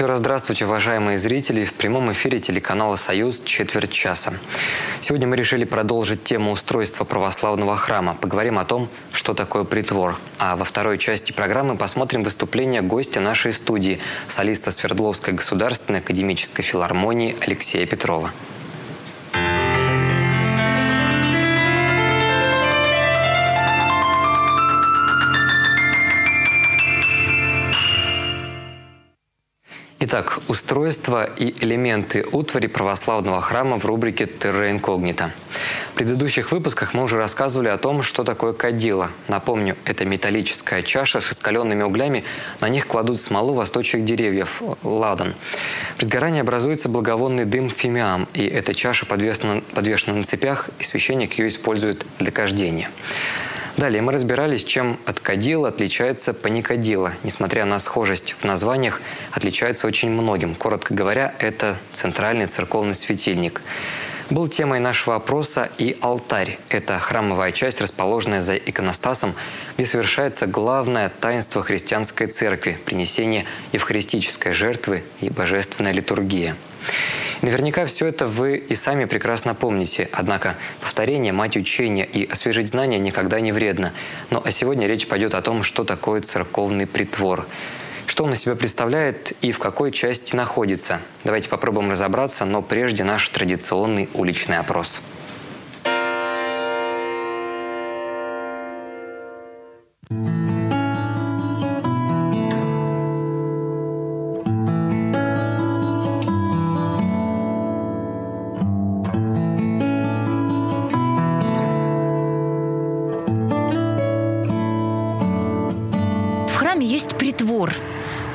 Еще раз здравствуйте, уважаемые зрители. В прямом эфире телеканала «Союз. Четверть часа». Сегодня мы решили продолжить тему устройства православного храма. Поговорим о том, что такое притвор. А во второй части программы посмотрим выступление гостя нашей студии, солиста Свердловской государственной академической филармонии Алексея Петрова. Итак, устройство и элементы утвари православного храма в рубрике «Terra incognita». В предыдущих выпусках мы уже рассказывали о том, что такое кадила. Напомню, это металлическая чаша с искаленными углями. На них кладут смолу восточных деревьев – ладан. При сгорании образуется благовонный дым фимиам, и эта чаша подвешена на цепях, и священник ее использует для кождения. Далее мы разбирались, чем от кадила отличается паникадила. Несмотря на схожесть в названиях, отличается очень многим. Коротко говоря, это центральный церковный светильник. Был темой нашего опроса и алтарь. Это храмовая часть, расположенная за иконостасом, где совершается главное таинство христианской церкви – принесение евхаристической жертвы и божественная литургия. Наверняка все это вы и сами прекрасно помните. Однако повторение – мать учения, и освежить знания никогда не вредно. Ну а сегодня речь пойдет о том, что такое церковный притвор. Что он из себя представляет и в какой части находится. Давайте попробуем разобраться, но прежде наш традиционный уличный опрос.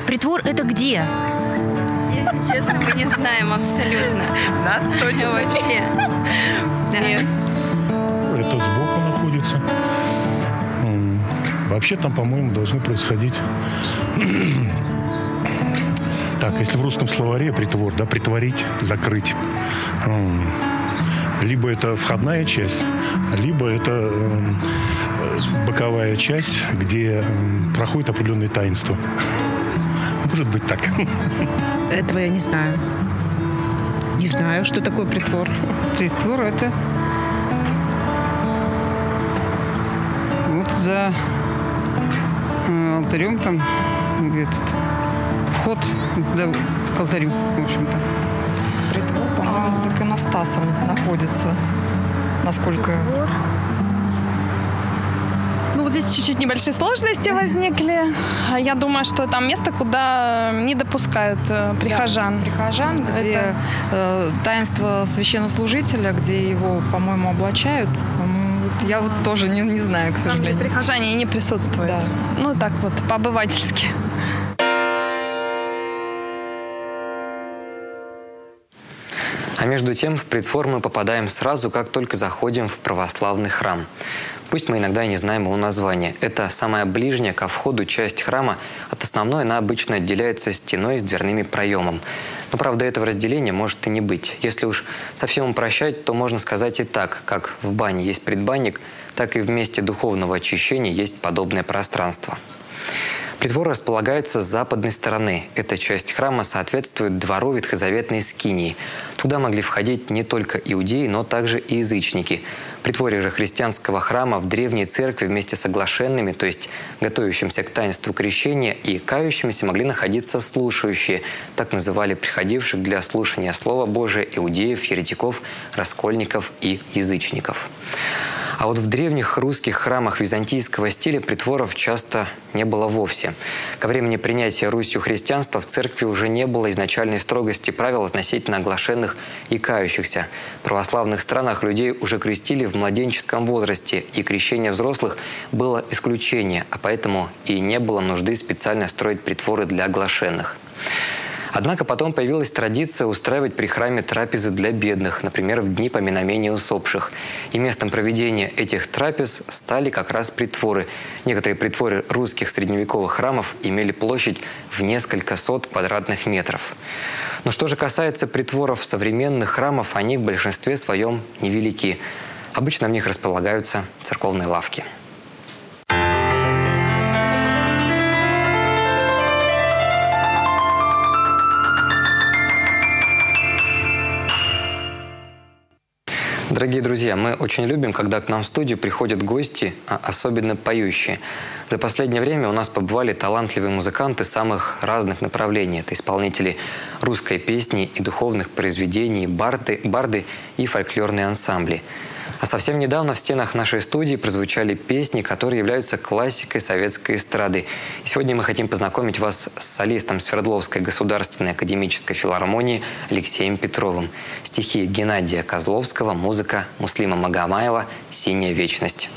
Притвор это где? Если честно, мы не знаем абсолютно. Нас точно вообще. Нет. Это сбоку находится. Вообще там, по-моему, должны происходить. Так, если в русском словаре притвор, да, притворить, закрыть. Либо это входная часть, либо это боковая часть, где проходит определенные таинства. Может быть так. Этого я не знаю. Не знаю, что такое притвор. Притвор это вот за алтарем там где-то вход к алтарю, в общем-то. Притвор, по-моему, за иконостасом находится. Насколько... Ну, вот здесь чуть-чуть небольшие сложности возникли. Я думаю, что там место, куда не допускают прихожан. Да, прихожан, где таинство священнослужителя, где его, по-моему, облачают. Я вот тоже не знаю, к сожалению. Там прихожане не присутствуют. Да. Ну, так вот, по-обывательски. А между тем, в притвор мы попадаем сразу, как только заходим в православный храм. Пусть мы иногда и не знаем его название. Это самая ближняя ко входу часть храма. От основной она обычно отделяется стеной с дверным проемом. Но, правда, этого разделения может и не быть. Если уж совсем упрощать, то можно сказать и так. Как в бане есть предбанник, так и в месте духовного очищения есть подобное пространство. Притвор располагается с западной стороны. Эта часть храма соответствует двору ветхозаветной скинии. Туда могли входить не только иудеи, но также и язычники. Притворе же христианского храма в древней церкви вместе с оглашенными, то есть готовящимся к таинству крещения, и кающимися могли находиться слушающие. Так называли приходивших для слушания Слова Божия иудеев, еретиков, раскольников и язычников. А вот в древних русских храмах византийского стиля притворов часто не было вовсе. Ко времени принятия Русью христианства в церкви уже не было изначальной строгости правил относительно оглашенных и кающихся. В православных странах людей уже крестили в младенческом возрасте, и крещение взрослых было исключение, а поэтому и не было нужды специально строить притворы для оглашенных. Однако потом появилась традиция устраивать при храме трапезы для бедных, например, в дни поминания усопших. И местом проведения этих трапез стали как раз притворы. Некоторые притворы русских средневековых храмов имели площадь в несколько сот квадратных метров. Но что же касается притворов современных храмов, они в большинстве своем невелики. Обычно в них располагаются церковные лавки. Дорогие друзья, мы очень любим, когда к нам в студию приходят гости, особенно поющие. За последнее время у нас побывали талантливые музыканты самых разных направлений. Это исполнители русской песни и духовных произведений, барды и фольклорные ансамбли. А совсем недавно в стенах нашей студии прозвучали песни, которые являются классикой советской эстрады. И сегодня мы хотим познакомить вас с солистом Свердловской государственной академической филармонии Алексеем Петровым. Стихи Геннадия Козловского, музыка Муслима Магомаева «Синяя вечность».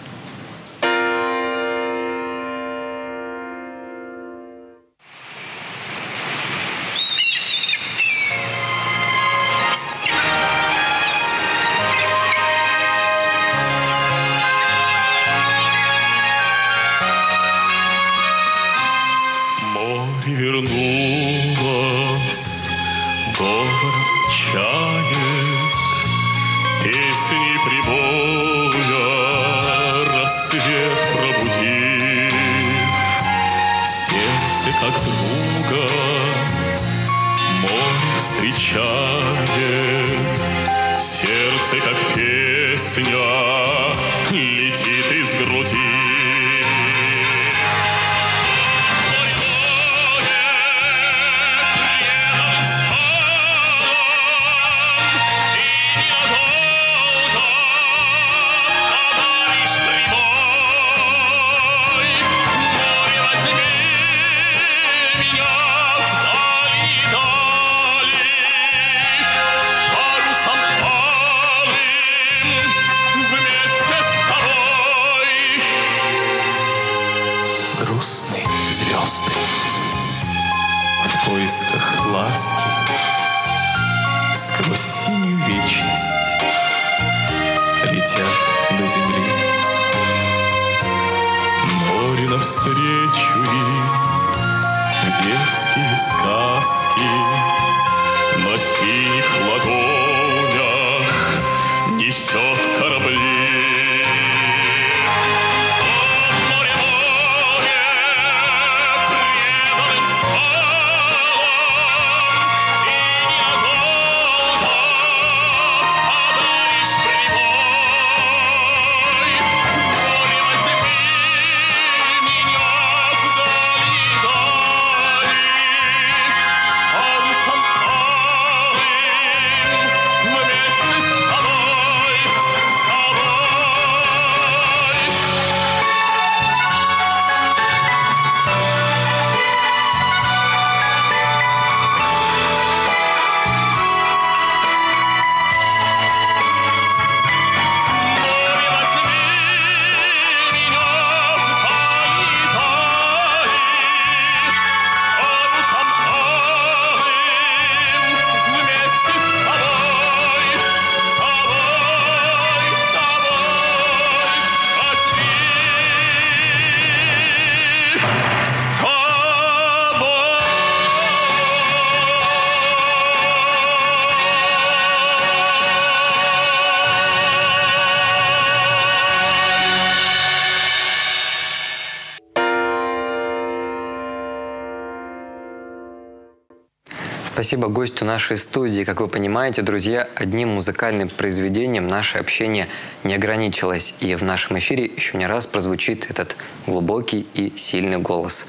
Спасибо гостю нашей студии. Как вы понимаете, друзья, одним музыкальным произведением наше общение не ограничилось. И в нашем эфире еще не раз прозвучит этот глубокий и сильный голос.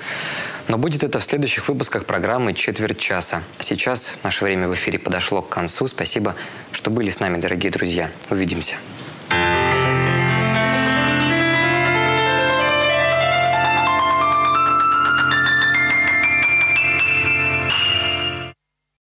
Но будет это в следующих выпусках программы «Четверть часа». А сейчас наше время в эфире подошло к концу. Спасибо, что были с нами, дорогие друзья. Увидимся.